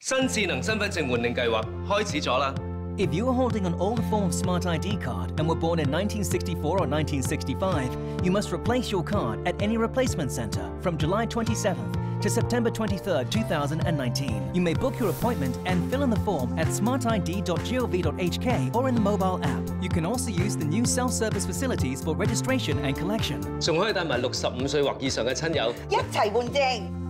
新智能身份證換領計劃開始咗啦！ If you are holding an old form of smart ID card and were born in 1964 or 1965, you must replace your card at any replacement center from July 27th to September 23rd, 2019. You may book your appointment and fill in the form at smartid.gov.hk or in the mobile app. You can also use the new self-service facilities for registration and collection. 仲可以帶埋65歲或以上嘅親友一齊換證。